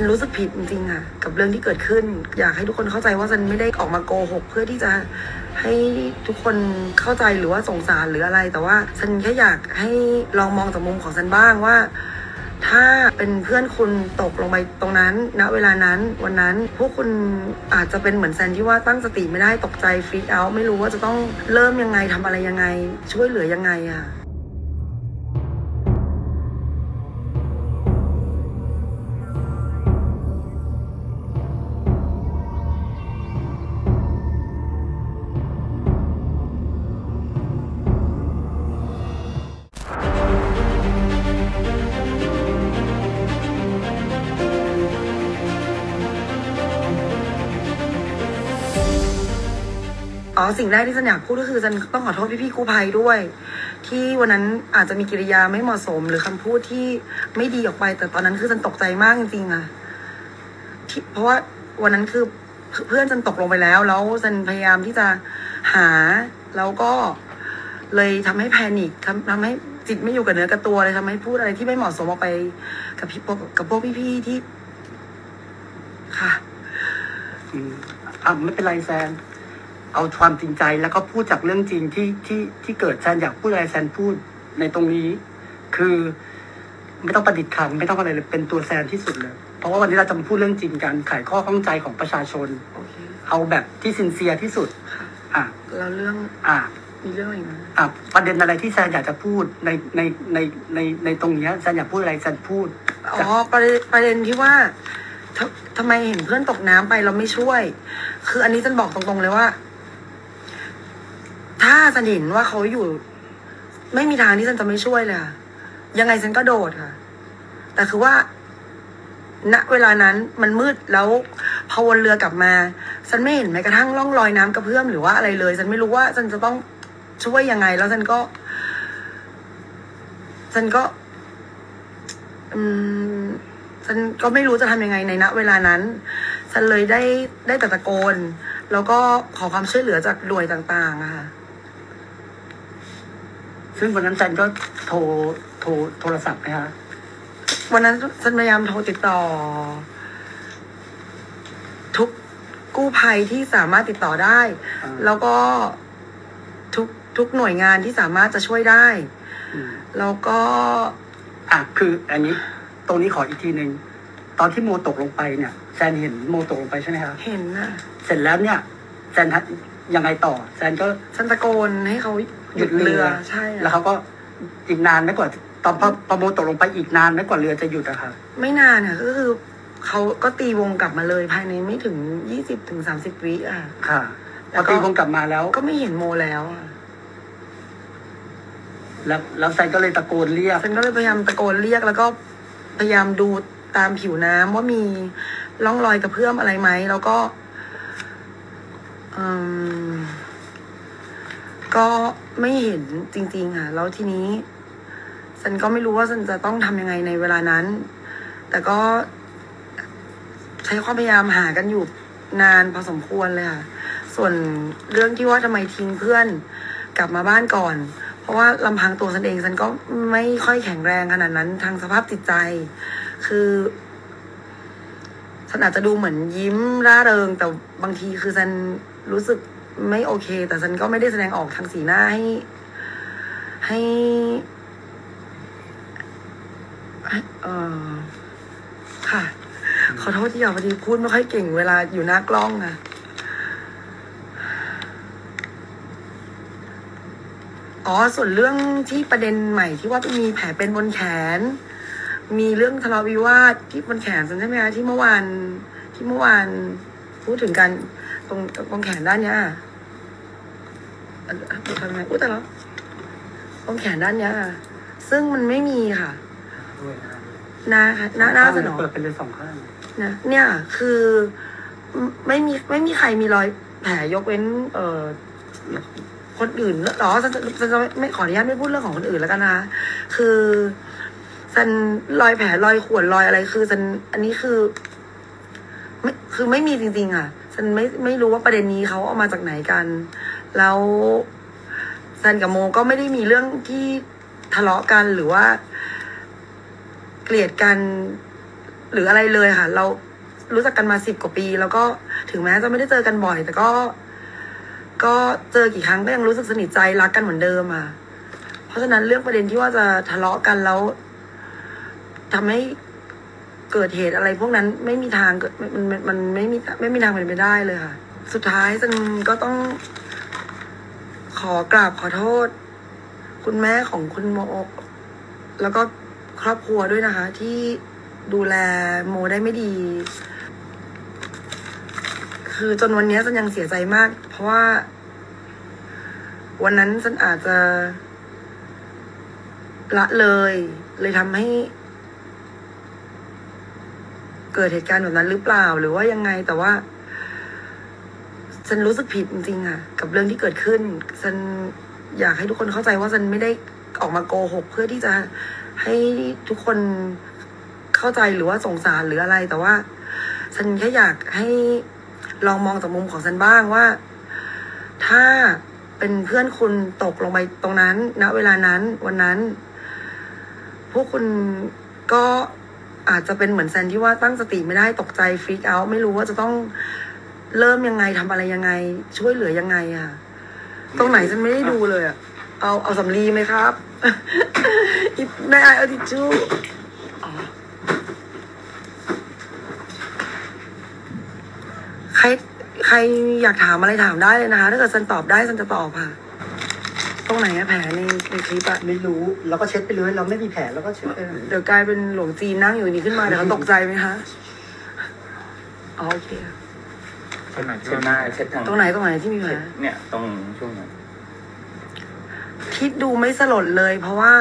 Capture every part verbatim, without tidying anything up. ซันรู้สึกผิดจริงๆค่ะกับเรื่องที่เกิดขึ้นอยากให้ทุกคนเข้าใจว่าซันไม่ได้ออกมาโกหกเพื่อที่จะให้ทุกคนเข้าใจหรือว่าสงสารหรืออะไรแต่ว่าซันแค่อยากให้ลองมองจากมุมของซันบ้างว่าถ้าเป็นเพื่อนคุณตกลงไปตรงนั้นณเวลานั้นวันนั้นพวกคุณอาจจะเป็นเหมือนแซนที่ว่าตั้งสติไม่ได้ตกใจฟรีดเอาท์ไม่รู้ว่าจะต้องเริ่มยังไงทำอะไรยังไงช่วยเหลือยังไงอะอ๋อสิ่งแรกที่ฉันอยากพูดก็คือฉันต้องขอโทษพี่ๆกู้ภัยด้วยที่วันนั้นอาจจะมีกิริยาไม่เหมาะสมหรือคำพูดที่ไม่ดีออกไปแต่ตอนนั้นคือฉันตกใจมากจริงๆอะเพราะว่าวันนั้นคือเพื่อนฉันตกลงไปแล้วแล้วฉันพยายามที่จะหาแล้วก็เลยทำให้แพนิคทำให้จิตไม่อยู่กับเนื้อกับตัวเลยทำให้พูดอะไรที่ไม่เหมาะสมออกไปกับพี่กับพวกพี่ๆที่ค่ะอืมอ่ะไม่เป็นไรแซนเอาความจริงใจแล้วก็พูดจากเรื่องจริงที่ที่ที่เกิดแซนอยากพูดอะไรแซนพูดในตรงนี้คือไม่ต้องประดิษฐ์ขันไม่ต้องอะไรเลยเป็นตัวแซนที่สุดเลยเพราะว่าวันนี้เราจะมาพูดเรื่องจริงกันไขข้อข้องใจของประชาชน okay. เอาแบบที่ซินเซียที่สุดอ่ะแล้วเรื่องอ่ะมีเรื่องอะไรนะอ่ะประเด็นอะไรที่แซนอยากจะพูดในในในในในตรงเนี้ยแซนอยากพูดอะไรแซนพูดอ๋อประเด็นประเด็นที่ว่าทำทำไมเห็นเพื่อนตกน้ำไปเราไม่ช่วยคืออันนี้ฉันบอกตรงๆเลยว่าถ้าฉันเห็นว่าเขาอยู่ไม่มีทางที่ฉันจะไม่ช่วยเลยค่ะยังไงฉันก็โดดค่ะแต่คือว่าณเวลานั้นมันมืดแล้วพอวนเรือกลับมาฉันไม่เห็นแม้กระทั่งร่องรอยน้ำกระเพื่อมหรือว่าอะไรเลยฉันไม่รู้ว่าฉันจะต้องช่วยยังไงแล้วฉันก็ฉันก็อืมฉันก็ไม่รู้จะทำยังไงในณเวลานั้นฉันเลยได้ได้แต่ตะโกนแล้วก็ขอความช่วยเหลือจากหน่วยต่างๆอะค่ะซึ่งวันนั้นฉันก็โทรโทรโทรศัพท์นะคะวันนั้นฉันพยายามโทรติดต่อทุกกู้ภัยที่สามารถติดต่อได้แล้วก็ทุกทุกหน่วยงานที่สามารถจะช่วยได้แล้วก็อ่ะคืออันนี้ตรงนี้ขออีกทีหนึ่งตอนที่โมตกลงไปเนี่ยแซนเห็นโมตกลงไปใช่ไหมคะเห็นนะเสร็จแล้วเนี่ยแซนทัดยังไงต่อแซนก็ฉันตะโกนให้เขาหยุดเรือใช่แล้วเขาก็อีกนานไม่กว่าตอนพอพอโมตกลงไปอีกนานไม่กว่าเรือจะหยุดอะค่ะไม่นานค่ะก็คือเขาก็ตีวงกลับมาเลยภายในไม่ถึงยี่สิบถึงสามสิบวิอะค่ะพอตีวงกลับมาแล้วก็ไม่เห็นโมแล้วแล้วแล้วแซนก็เลยตะโกนเรียกแซนก็เลยพยายามตะโกนเรียกแล้วก็พยายามดูตามผิวน้ำว่ามีร่องรอยกระเพื่อมอะไรไหมแล้วก็ก็ไม่เห็นจริงๆค่ะแล้วทีนี้ฉันก็ไม่รู้ว่าฉันจะต้องทำยังไงในเวลานั้นแต่ก็ใช้ความพยายามหากันอยู่นานพอสมควรเลยค่ะส่วนเรื่องที่ว่าทำไมทิ้งเพื่อนกลับมาบ้านก่อนเพราะว่าลำพังตัวฉันเองฉันก็ไม่ค่อยแข็งแรงขนาดนั้นทางสภาพจิตใจคือฉันอาจจะดูเหมือนยิ้มร่าเริงแต่บางทีคือฉันรู้สึกไม่โอเคแต่ฉันก็ไม่ได้แสดงออกทางสีหน้าให้ให้เอ่อค่ะขอโทษที่อย่างพอดีพูดไม่ค่อยเก่งเวลาอยู่หน้ากล้องนะอ๋อส่วนเรื่องที่ประเด็นใหม่ที่ว่ามีแผลเป็นบนแขนมีเรื่องทะเลาะวิวาทที่บนแขนใช่ไหมคะที่เมื่อวานที่เมื่อวานพูดถึงกันตรงตรงแขนด้านเนี้ยทำไมอุ้ยแต่แล้วตรงแขนด้านเนี้ยซึ่งมันไม่มีค่ะนะหน้าหน้าสนองเปิดเป็นเลยสองข้างนะเนี่ยคือไม่มีไม่มีใครมีรอยแผลยกเว้นเอ่อคนอื่นอ๋อจะจะจะไม่ขออนุญาตไม่พูดเรื่องของคนอื่นแล้วกันนะคือซันรอยแผลรอยข่วนรอยอะไรคือซันอันนี้คือไม่คือไม่มีจริงๆอ่ะซันไม่ไม่รู้ว่าประเด็นนี้เขาเอามาจากไหนกันแล้วซันกับโมก็ไม่ได้มีเรื่องที่ทะเลาะกันหรือว่าเกลียดกัน หรืออะไรเลยค่ะเรารู้จักกันมาสิบกว่าปีแล้วก็ถึงแม้จะไม่ได้เจอกันบ่อยแต่ก็ก็เจอกี่ครั้งก็ยังรู้สึกสนิทใจรักกันเหมือนเดิมอ่ะเพราะฉะนั้นเรื่องประเด็นที่ว่าจะทะเลาะกันแล้วทำให้เกิดเหตุอะไรพวกนั้นไม่มีทางเกิดมันมันไม่มีไม่มีทางเป็นไปได้เลยค่ะสุดท้ายฉันก็ต้องขอกราบขอโทษคุณแม่ของคุณโมแล้วก็ครอบครัวด้วยนะคะที่ดูแลโมได้ไม่ดีคือจนวันนี้ฉันยังเสียใจมากเพราะว่าวันนั้นฉันอาจจะละเลยเลยทำให้เกิดเหตุการณ์แบบนั้นหรือเปล่าหรือว่ายังไงแต่ว่าฉันรู้สึกผิดจริงๆค่ะกับเรื่องที่เกิดขึ้นฉันอยากให้ทุกคนเข้าใจว่าฉันไม่ได้ออกมาโกหกเพื่อที่จะให้ทุกคนเข้าใจหรือว่าสงสารหรืออะไรแต่ว่าฉันแค่อยากให้ลองมองจากมุมของฉันบ้างว่าถ้าเป็นเพื่อนคุณตกลงไปตรงนั้นณเวลานั้นวันนั้นพวกคุณก็อาจจะเป็นเหมือนแซนที่ว่าตั้งสติไม่ได้ตกใจฟรีคเอาท์ไม่รู้ว่าจะต้องเริ่มยังไงทำอะไรยังไงช่วยเหลือยังไงอะตรงไหนฉันไม่ได้ดูเลยอะเอาเอาสำลีไหมครับนายเอาทิชชู่ใครใครอยากถามอะไรถามได้เลยนะคะถ้าเกิดฉันตอบได้ฉันจะตอบค่ะตรงไหนอะแผลในในคลิปอะไม่รู้แล้วก็เช็ดไปเลยเราไม่มีแผลแล้วก็เช็ดไปเดี๋ยวกลายเป็นหลวงจีนนั่งอยู่นี่ขึ้นมาเดี๋ยวเขาตกใจไหมคะโอเคตรงไหนที่หน้าเช็ดทางตรงไหนตรงไหนที่มีแผลเนี่ยตรงช่วงไหนที่ดูไม่สลดเลยเพราะว่า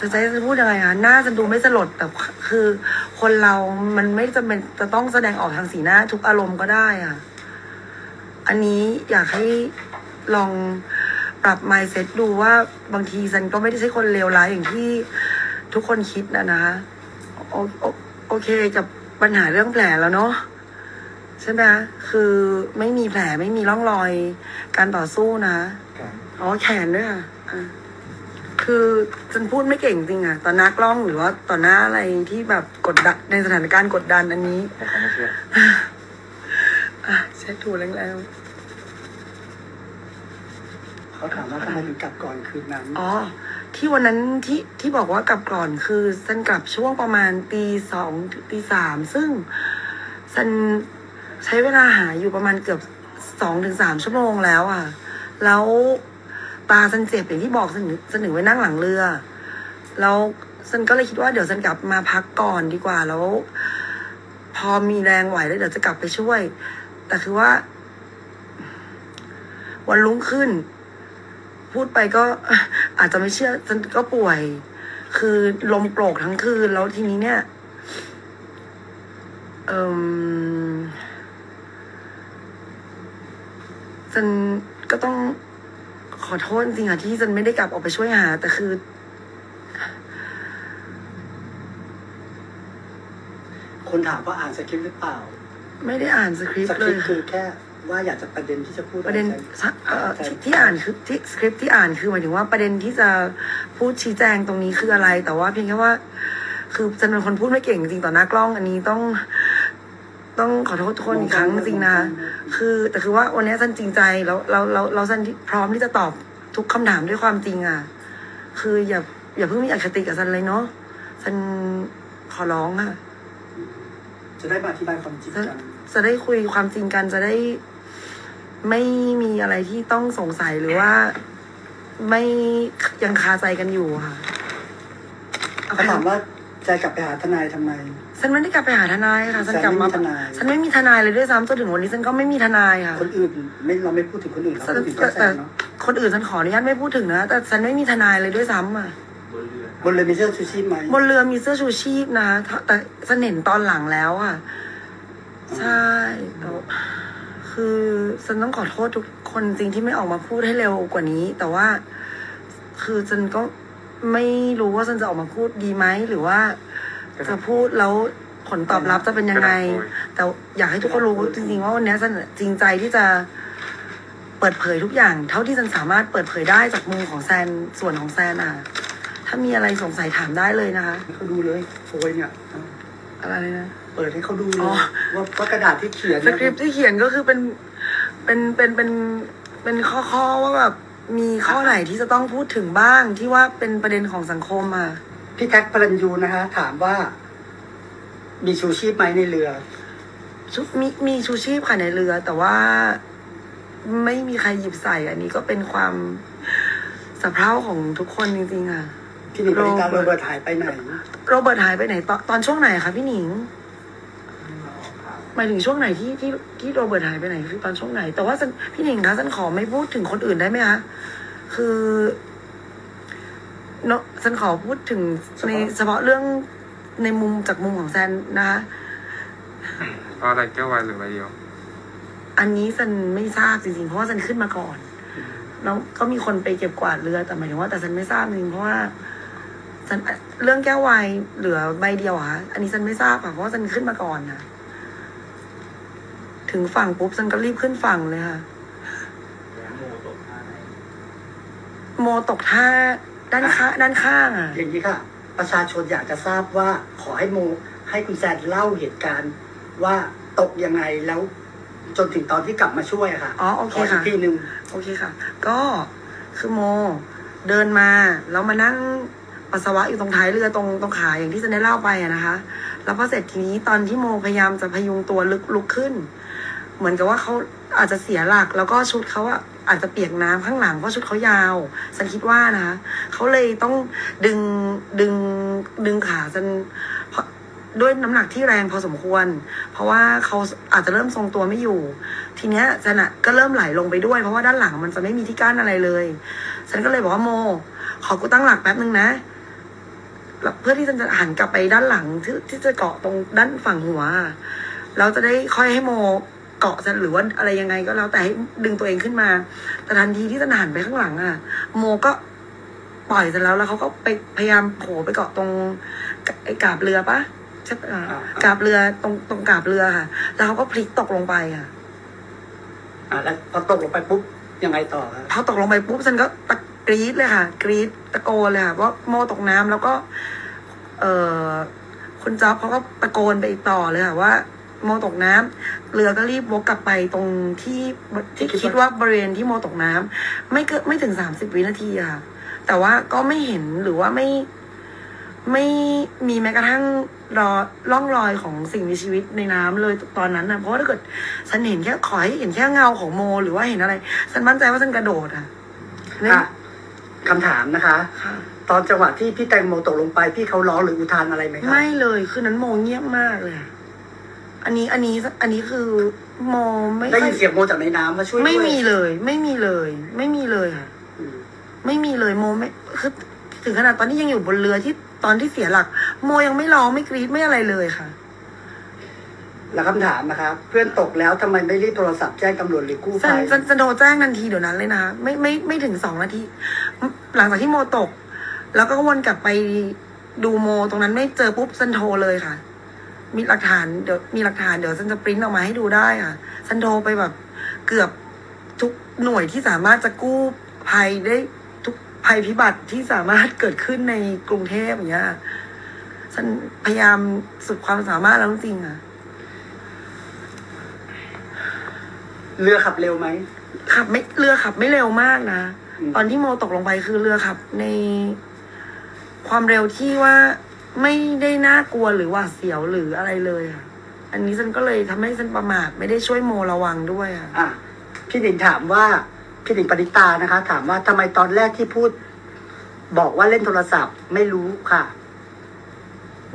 จะใช้จะพูดยังไงคะหน้าจะดูไม่สลดแต่คือคนเรามันไม่จำเป็นจะต้องแสดงออกทางสีหน้าทุกอารมณ์ก็ได้อ่ะอันนี้อยากให้ลองปรับ mindset ดูว่าบางทีฉันก็ไม่ได้ใช่คนเลวร้ายอย่างที่ทุกคนคิดนะนะคะโอโอโอเคกับปัญหาเรื่องแผลแล้วเนาะใช่ไหมคือไม่มีแผลไม่มีร่องรอยการต่อสู้นะอ๋อแขนด้วยค่ะคือฉันพูดไม่เก่งจริงอะต่อหน้ากล้องหรือว่าต่อหน้าอะไรที่แบบกดดันในสถานการณ์กดดันอันนี้ไม่เชื่ออ่ะเช็ดถูแรงๆเขาถามว่าทำไมถึงกลับก่อนคืนนั้นอ๋อที่วันนั้นที่ที่บอกว่ากลับก่อนคือฉันกลับช่วงประมาณตีสองตีสามซึ่งฉันใช้เวลาหาอยู่ประมาณเกือบสองถึงสามชั่วโมงแล้วอ่ะแล้วตาฉันเจ็บอย่างที่บอกฉันฉันถึงไว้นั่งหลังเรือแล้วฉันก็เลยคิดว่าเดี๋ยวฉันกลับมาพักก่อนดีกว่าแล้วพอมีแรงไหวแล้วเดี๋ยวจะกลับไปช่วยแต่คือว่าวันรุ่งขึ้นพูดไปก็อาจจะไม่เชื่อฉันก็ป่วยคือลมโกรกทั้งคืนแล้วทีนี้เนี่ยเอ่อฉันก็ต้องขอโทษจริงอะที่ฉันไม่ได้กลับออกไปช่วยหาแต่คือคนถามว่าอ่านสคริปต์หรือเปล่าไม่ได้อ่านสคริปต์เลยสคริปต์คือแค่ว่าอยากจะประเด็นที่จะพูดประเด็นที่อ่านคือที่สคริปต์ที่อ่านคือหมายถึงว่าประเด็นที่จะพูดชี้แจงตรงนี้คืออะไรแต่ว่าเพียงแค่ว่าคือฉันเป็นคนพูดไม่เก่งจริงต่อหน้ากล้องอันนี้ต้องต้องขอโทษทุกคนอีกครั้งจริงนะคือแต่คือว่าวันนี้ฉันจริงใจแล้วเราเราเราฉันพร้อมที่จะตอบทุกคำถามด้วยความจริงอ่ะคืออย่าอย่าเพิ่งมีอคติกับฉันเลยเนาะฉันขอร้องค่ะจะได้อธิบายความจริงกันจะได้คุยความจริงกันจะได้ไม่มีอะไรที่ต้องสงสัยหรือว่าไม่ยังคาใจกันอยู่ค่ะเขาถามว่าใจกลับไปหาทนายทำไมฉันไม่ได้กลับไปหาทนายค่ะฉันกลับมาฉันไม่มีทนายเลยด้วยซ้ำจนถึงวันนี้ฉันก็ไม่มีทนายค่ะคนอื่นไม่เราไม่พูดถึงคนอื่นเราพูดถึงแค่แซนเนาะคนอื่นฉันขออนุญาตไม่พูดถึงนะแต่ฉันไม่มีทนายเลยด้วยซ้ำอ่ะบนเรือมีเสื้อชูชีพไหมบนเรือมีเสื้อชูชีพนะแต่ฉันเห็นตอนหลังแล้วอ่ะใช่คือฉันต้องขอโทษทุกคนจริงที่ไม่ออกมาพูดให้เร็วกว่านี้แต่ว่าคือฉันก็ไม่รู้ว่าฉันจะออกมาพูดดีไหมหรือว่าจะพูดแล้วผลตอบรับจะเป็นยังไงแต่อยากให้ทุกคนรู้จริงๆว่าวันนี้ฉันจริงใจที่จะเปิดเผยทุกอย่างเท่าที่ฉันสามารถเปิดเผยได้จากมุมของแซนส่วนของแซนอ่ะท ถ้ามีอะไรสงสัยถามได้เลยนะคะเขาดูเลยโพยเนี่ยอะไรนะเปิดให้เขาดูเลยว่าว่ากระดาษที่เขียนสคริปต์ที่เขียนก็คือเป็นเป็นเป็นเป็นเป็นข้อๆว่าแบบมีข้อไหนที่จะต้องพูดถึงบ้างที่ว่าเป็นประเด็นของสังคมอ่ะพี่แท็กพลัญญูนะคะถามว่ามีชูชีพไหมในเรือมีมีชูชีพค่ะในเรือแต่ว่าไม่มีใครหยิบใส่อันนี้ก็เป็นความสะเพร่าของทุกคนจริงๆอ่ะพี่หนิงโรเบิร์ตหายไปไหนโรเบิร์ตหายไปไหนตอนตอนช่วงไหนคะพี่หนิงหมายถึงช่วงไหนที่ที่ที่โรเบิร์ตหายไปไหนคือตอนช่วงไหนแต่ว่าพี่หนิงคะฉันขอไม่พูดถึงคนอื่นได้ไหมคะคือเนาะฉันขอพูดถึงในเฉพาะเรื่องในมุมจากมุมของแซนนะคะอะไรแก้ววายหรืออะไรเดียวอันนี้ฉันไม่ทราบจริงๆเพราะว่าฉันขึ้นมาก่อนแล้วก็มีคนไปเก็บกวาดเรือแต่หมายถึงว่าแต่ฉันไม่ทราบจริงเพราะว่าฉันเรื่องแก้ววายเหลือใบเดียวค่ะอันนี้ฉันไม่ทราบค่ะเพราะว่าฉันขึ้นมาก่อนนะถึงฝั่งปุ๊บฉันก็รีบขึ้นฝั่งเลยค่ะโมตกท่าด้านข้างด้านข้างอ่ะอย่างนี้ค่ะประชาชนอยากจะทราบว่าขอให้โมให้คุณแซนเล่าเหตุการณ์ว่าตกยังไงแล้วจนถึงตอนที่กลับมาช่วยค่ะอ๋อโอเคค่ะทีนึงโอเคค่ะก็คือโมเดินมาแล้วมานั่งปัสสาวะอยู่ตรงท้ายเรือตรงตรงขาอย่างที่ฉันได้เล่าไปอะนะคะแล้วพอเสร็จทีนี้ตอนที่โมพยายามจะพยุงตัวลึกลุกขึ้นเหมือนกับว่าเขาอาจจะเสียหลักแล้วก็ชุดเขาอะอาจจะเปียกน้ำข้างหลังเพราะชุดเขายาวฉันคิดว่านะคะเขาเลยต้องดึงดึงดึงขาจนด้วยน้ำหนักที่แรงพอสมควรเพราะว่าเขาอาจจะเริ่มทรงตัวไม่อยู่ทีเนี้ยฉันก็เริ่มไหลลงไปด้วยเพราะว่าด้านหลังมันจะไม่มีที่กั้นอะไรเลยฉันก็เลยบอกว่าโมขอกูตั้งหลักแป๊บนึงนะเพื่อที่ฉันจะหันกลับไปด้านหลังที่ที่จะเกาะตรงด้านฝั่งหัวเราจะได้ค่อยให้โมเกาะฉันหรือว่าอะไรยังไงก็แล้วแต่ให้ดึงตัวเองขึ้นมาแต่ทันทีที่ฉันหันไปข้างหลังอ่ะโมก็ปล่อยฉันแล้วแล้วเขาก็ไปพยายามโผล่ไปเกาะตรงไอ้กาบเรือปะใช่กาบเรือตรงตรงกาบเรือค่ะแล้วเขาก็พลิกตกลงไปค่ะอ่ะแล้วพอตกลงไปปุ๊บยังไงต่อคะพอตกลงไปปุ๊บฉันก็กรี๊ดเลยค่ะกรี๊ดตะโกนเลยค่ะว่าโมตกน้ำแล้วก็เออคุณจ๊อบเขาก็ตะโกนไปต่อเลยค่ะว่าโมตกน้ำเรือก็รีบวกกลับไปตรงที่ที่คิดว่าบริเวณที่โมตกน้ำไม่เกินไม่ถึงสามสิบวินาทีค่ะแต่ว่าก็ไม่เห็นหรือว่าไม่ไม่มีแม้กระทั่งรอร่องรอยของสิ่งมีชีวิตในน้ำเลยตอนนั้นนะเพราะถ้าเกิดฉันเห็นแค่ขอให้เห็นแค่เงาของโมหรือว่าเห็นอะไรฉันมั่นใจว่าฉันกระโดดค่ะค่ะคำถามนะคะตอนจังหวะที่พี่แตงโมตกลงไปพี่เขาร้องหรืออุทานอะไรไหมคะไม่เลยคือนั้นโมเงียบมากเลยอันนี้อันนี้อันนี้คือโมไม่ได้ยินเสียงโมจากในน้ำมาช่วยไม่มีเลยไม่มีเลยไม่มีเลยค่ะไม่มีเลยโมไม่คือถึงขนาดตอนนี้ยังอยู่บนเรือที่ตอนที่เสียหลักโมยังไม่ร้องไม่กรี๊ดไม่อะไรเลยค่ะแล้วคำถามนะคะเพื่อนตกแล้วทำไมไม่รีบโทรศัพท์แจ้งตำรวจหรือกู้ภัยจะโทรแจ้งทันทีเดี๋ยวนั้นเลยนะคะไม่ไม่ไม่ถึงสองนาทีหลังจากที่โมตกแล้วก็วนกลับไปดูโมตรงนั้นไม่เจอปุ๊บฉันโทรเลยค่ะมีหลักฐานเดี๋ยวมีหลักฐานเดี๋ยวฉันจะปริ้นออกมาให้ดูได้ค่ะฉันโทรไปแบบเกือบทุกหน่วยที่สามารถจะกู้ภัยได้ทุกภัยพิบัติที่สามารถเกิดขึ้นในกรุงเทพอย่างเงี้ยฉันพยายามสุดความสามารถแล้วจริงๆค่ะเรือขับเร็วไหมขับไม่เรือขับไม่เร็วมากนะตอนที่โมตกลงไปคือเรือขับในความเร็วที่ว่าไม่ได้น่ากลัวหรือว่าเสียวหรืออะไรเลยค่ะอันนี้ฉันก็เลยทำให้ฉันประมาทไม่ได้ช่วยโมระวังด้วยค่ะอ่ะพี่หนิงถามว่าพี่หนิงปณิตานะคะถามว่าทำไมตอนแรกที่พูดบอกว่าเล่นโทรศัพท์ไม่รู้ค่ะ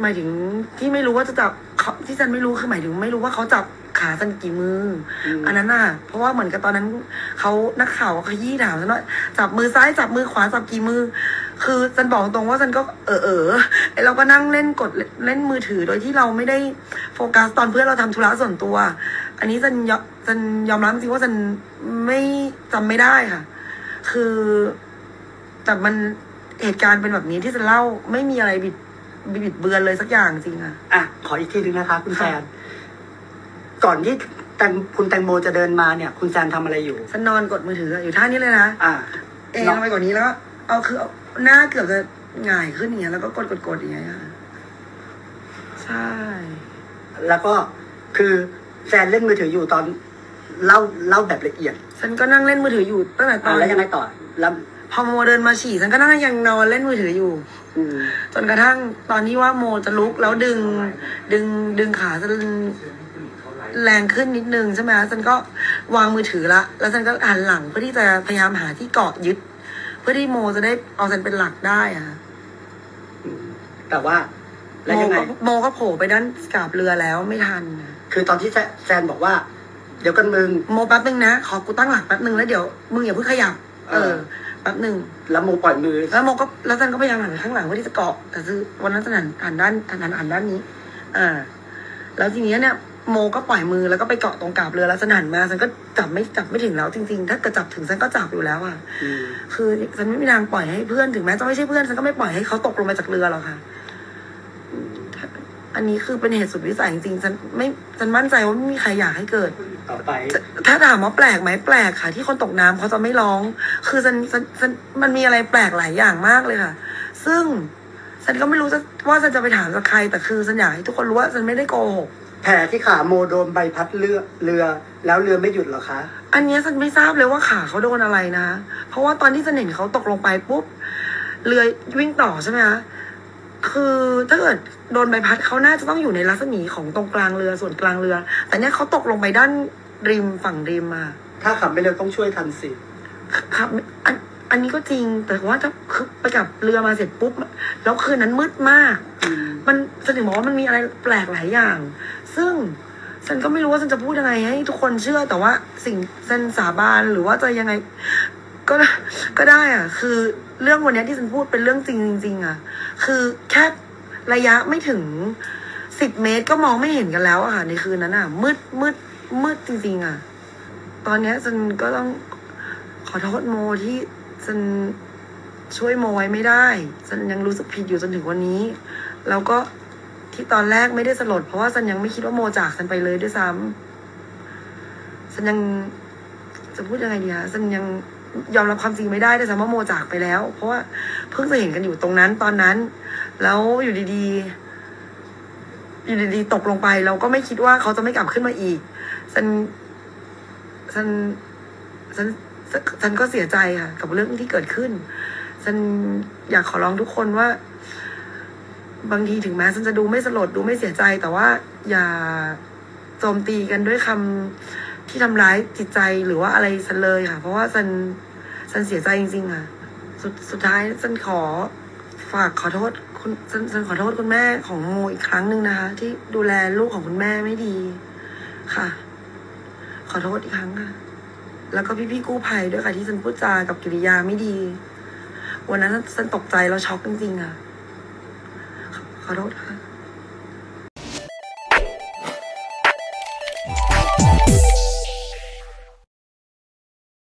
หมายถึงที่ไม่รู้ว่าจะจับที่ฉันไม่รู้คือหมายถึงไม่รู้ว่าเขาจับขาสันกี่มืออันนั้นน่ะเพราะว่าเหมือนกับตอนนั้นเขานักข่าวเขายี่ถามฉันว่าจับมือซ้ายจับมือขวาจับกี่มือคือฉันบอกตรงว่าฉันก็เออเออเราก็นั่งเล่นกดเล่นมือถือโดยที่เราไม่ได้โฟกัสตอนเพื่อนเราทำธุระส่วนตัวอันนี้ฉันฉันยอมรับจริงว่าฉันไม่จำไม่ได้ค่ะคือแต่มันเหตุการณ์เป็นแบบนี้ที่จะเล่าไม่มีอะไรบิดบิดเบือนเลยสักอย่างจริงค่ะอ่ะขออีกทีหนึ่งนะคะคุณแฟนก่อนที่คุณแตงโมจะเดินมาเนี่ยคุณแซนทำอะไรอยู่ฉันนอนกดมือถืออยู่ท่านี้เลยนะอ่าเอลงไปกว่านี้แล้วเอาคือหน้าเกือบจะ หงายขึ้นอย่างเงี้ยแล้วก็กดกดกดอย่างเงี้ยใช่แล้วก็คือแฟนเล่นมือถืออยู่ตอนเล่าเล่าแบบละเอียดฉันก็นั่งเล่นมือถืออยู่ตั้งแต่ตอนแล้วยังไงต่อแล้วพอโมเดินมาฉี่ฉันก็นั่งยังนอนเล่นมือถืออยู่อืจนกระทั่งตอนที่ว่าโมจะลุกแล้วดึงดึงดึงขาจะแรงขึ้นนิดนึงใช่ไหมฉันก็วางมือถือละแล้วฉันก็หันหลังเพื่อที่จะพยายามหาที่เกาะยึดเพื่อที่โมจะได้เอาฉันเป็นหลักได้อ่ะแต่ว่าแล้วยังไงโมก็โผล่ไปด้านกาบเรือแล้วไม่ทันคือตอนที่แซนบอกว่าเดี๋ยวกันมึงโมแป๊บนึงนะขอกูตั้งหลักแป๊บนึงแล้วเดี๋ยวมึงอย่าเพิ่งขยับเออแป๊บนึงแล้วโมปล่อยมือแล้วโมก็แล้วแซนก็พยายามหันข้างหลังเพื่อที่จะเกาะแต่คือวันนั้นแซนหันด้านหันหันด้านนี้อ่าแล้วทีนี้เนี่ยโมก็ปล่อยมือแล้วก็ไปเกาะตรงกาบเรือแล้วฉันหันมาฉันก็จับไม่จับไม่ถึงแล้วจริงๆถ้าจะจับถึงฉันก็จับอยู่แล้วอ่ะคือฉันไม่มีทางปล่อยให้เพื่อนถึงแม้จะไม่ใช่เพื่อนฉันก็ไม่ปล่อยให้เขาตกลงมาจากเรือหรอกค่ะอันนี้คือเป็นเหตุสุดวิสัยจริงๆฉันไม่ฉันมั่นใจว่าไม่มีใครอยากให้เกิดต่อไปถ้าถามว่าแปลกไหมแปลกค่ะที่คนตกน้ำเขาจะไม่ร้องคือฉันฉันฉันมันมีอะไรแปลกหลายอย่างมากเลยค่ะซึ่งฉันก็ไม่รู้จะว่าฉันจะไปถามกับใครแต่คือฉันอยากให้ทุกคนรู้ว่าฉันไม่ได้โกหกแผลที่ขาโมโดนใบพัดเรือเรือแล้วเรือไม่หยุดหรอคะอันนี้ฉันไม่ทราบเลยว่าขาเขาโดนอะไรนะเพราะว่าตอนที่ฉันเห็นเขาตกลงไปปุ๊บเรือวิ่งต่อใช่ไหมคะคือถ้าเกิดโดนใบพัดเขาน่าจะต้องอยู่ในรัศมีของตรงกลางเรือส่วนกลางเรือแต่เนี่ยเขาตกลงไปด้านริมฝั่งริมมาถ้าขับไม่เร็วต้องช่วยทันสิครับอันอันนี้ก็จริงแต่ว่าถ้าไปกับเรือมาเสร็จปุ๊บแล้วคืนนั้นมืดมากมันฉันถึงบอกว่ามันมีอะไรแปลกหลายอย่างซึ่งฉันก็ไม่รู้ว่าฉันจะพูดยังไงให้ทุกคนเชื่อแต่ว่าสิ่งฉันสาบานหรือว่าจะยังไงก็ก็ได้อ่ะคือเรื่องวันนี้ที่ฉันพูดเป็นเรื่องจริงจริงอ่ะคือแค่ระยะไม่ถึงสิบเมตรก็มองไม่เห็นกันแล้วอะค่ะในคืนนั้นอ่ะมืดมืดมืดจริงๆอ่ะตอนนี้ฉันก็ต้องขอโทษโมที่ฉันช่วยโมไว้ไม่ได้ฉันยังรู้สึกผิดอยู่จนถึงวันนี้แล้วก็ที่ตอนแรกไม่ได้สลดเพราะว่าฉันยังไม่คิดว่าโมจากฉันไปเลยด้วยซ้ำฉันยังจะพูดยังไงดีคะฉันยังยอมรับความจริงไม่ได้ด้วยซ้ำว่าโมจากไปแล้วเพราะว่าเพิ่งจะเห็นกันอยู่ตรงนั้นตอนนั้นแล้วอยู่ดีๆอยู่ดีๆตกลงไปเราก็ไม่คิดว่าเขาจะไม่กลับขึ้นมาอีกฉันฉันฉันฉันก็เสียใจค่ะกับเรื่องที่เกิดขึ้นฉันอยากขอร้องทุกคนว่าบางทีถึงแม้ฉันจะดูไม่สลดดูไม่เสียใจแต่ว่าอย่าโจมตีกันด้วยคำที่ทำร้ายจิตใจหรือว่าอะไรฉันเลยค่ะเพราะว่าฉันฉันเสียใจจริงๆค่ะสุดสุดท้ายฉันขอฝากขอโทษคุณฉันฉันขอโทษคุณแม่ของโมอีกครั้งหนึ่งนะคะที่ดูแลลูกของคุณแม่ไม่ดีค่ะขอโทษอีกครั้งค่ะแล้วก็พี่ๆกู้ภัยด้วยค่ะที่ฉันพูดจากับกิริยาไม่ดีวันนั้นฉันตกใจแล้วช็อกจริงๆค่ะขอโทษค่ะ